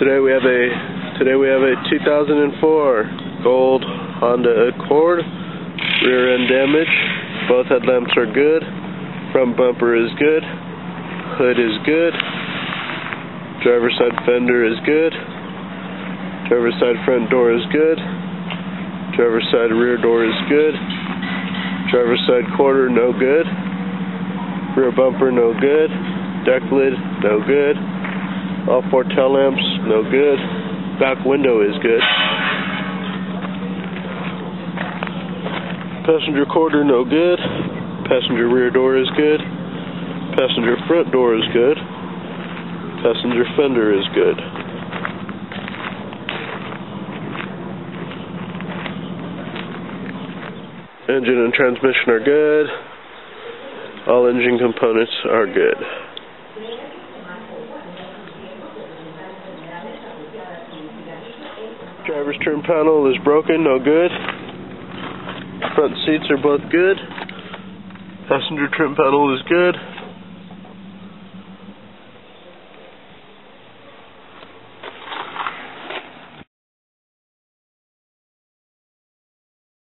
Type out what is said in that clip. Today we have a 2004 gold Honda Accord, rear end damage, both headlamps are good, front bumper is good, hood is good, driver's side fender is good, driver's side front door is good, driver's side rear door is good, driver's side quarter no good, rear bumper no good, deck lid no good, all four tail lamps no good, back window is good, passenger quarter no good, passenger rear door is good, passenger front door is good, passenger fender is good. Engine and transmission are good. All engine components are good. Driver's turn panel is broken, no good. Front seats are both good. Passenger trim panel is good.